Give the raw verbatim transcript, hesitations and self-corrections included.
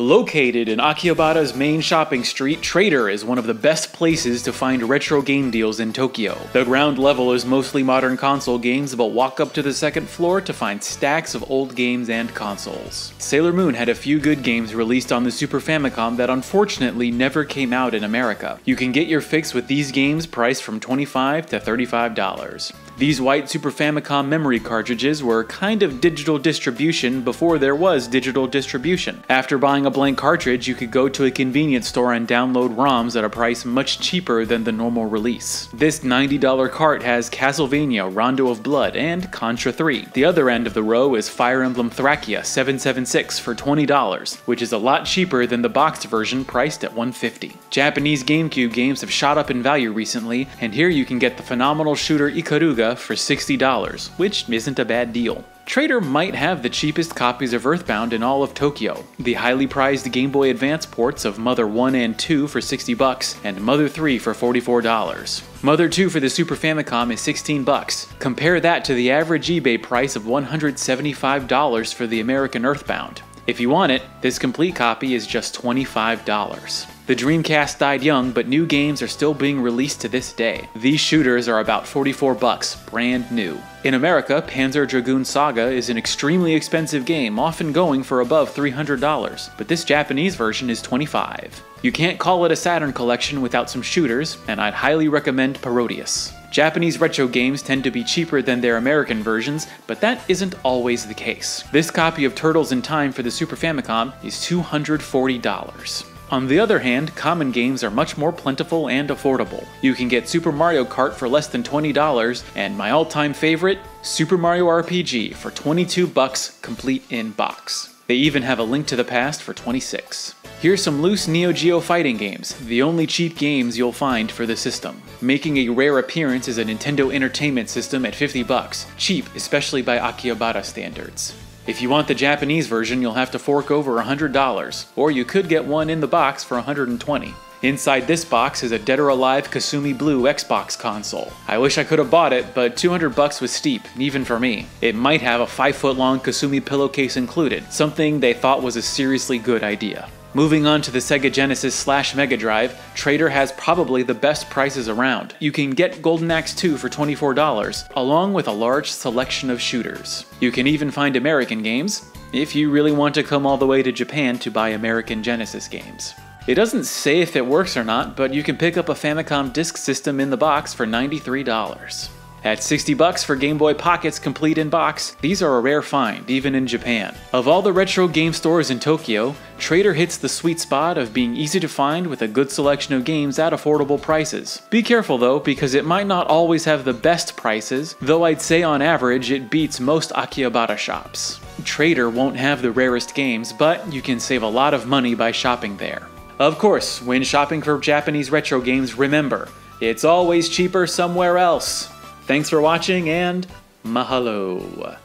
Located in Akihabara's main shopping street, Trader is one of the best places to find retro game deals in Tokyo. The ground level is mostly modern console games, but walk up to the second floor to find stacks of old games and consoles. Sailor Moon had a few good games released on the Super Famicom that unfortunately never came out in America. You can get your fix with these games priced from twenty-five to thirty-five dollars. These white Super Famicom memory cartridges were a kind of digital distribution before there was digital distribution. After buying a blank cartridge, you could go to a convenience store and download ROMs at a price much cheaper than the normal release. This ninety dollar cart has Castlevania, Rondo of Blood, and Contra three. The other end of the row is Fire Emblem Thracia seven seventy-six for twenty dollars, which is a lot cheaper than the boxed version priced at one hundred fifty dollars. Japanese GameCube games have shot up in value recently, and here you can get the phenomenal shooter Ikaruga for sixty dollars, which isn't a bad deal. Trader might have the cheapest copies of Earthbound in all of Tokyo. The highly prized Game Boy Advance ports of Mother one and two for sixty bucks, and Mother three for forty-four dollars. Mother two for the Super Famicom is sixteen bucks. Compare that to the average eBay price of one hundred seventy-five dollars for the American Earthbound. If you want it, this complete copy is just twenty-five dollars. The Dreamcast died young, but new games are still being released to this day. These shooters are about forty-four bucks, brand new. In America, Panzer Dragoon Saga is an extremely expensive game, often going for above three hundred dollars, but this Japanese version is twenty-five dollars. You can't call it a Saturn collection without some shooters, and I'd highly recommend Parodius. Japanese retro games tend to be cheaper than their American versions, but that isn't always the case. This copy of Turtles in Time for the Super Famicom is two hundred forty dollars. On the other hand, common games are much more plentiful and affordable. You can get Super Mario Kart for less than twenty dollars, and my all-time favorite, Super Mario R P G for twenty-two bucks, complete in box. They even have a Link to the Past for twenty-six dollars. Here's some loose Neo Geo fighting games, the only cheap games you'll find for the system. Making a rare appearance is a Nintendo Entertainment System at fifty bucks, cheap especially by Akihabara standards. If you want the Japanese version, you'll have to fork over one hundred dollars, or you could get one in the box for one hundred twenty dollars. Inside this box is a Dead or Alive Kasumi Blue Xbox console. I wish I could have bought it, but two hundred bucks was steep, even for me. It might have a five foot long Kasumi pillowcase included, something they thought was a seriously good idea. Moving on to the Sega Genesis slash Mega Drive, Trader has probably the best prices around. You can get Golden Axe two for twenty-four dollars, along with a large selection of shooters. You can even find American games, if you really want to come all the way to Japan to buy American Genesis games. It doesn't say if it works or not, but you can pick up a Famicom Disk System in the box for ninety-three dollars. At sixty bucks for Game Boy Pockets complete in box, these are a rare find, even in Japan. Of all the retro game stores in Tokyo, Trader hits the sweet spot of being easy to find with a good selection of games at affordable prices. Be careful though, because it might not always have the best prices, though I'd say on average it beats most Akihabara shops. Trader won't have the rarest games, but you can save a lot of money by shopping there. Of course, when shopping for Japanese retro games, remember, it's always cheaper somewhere else. Thanks for watching, and mahalo.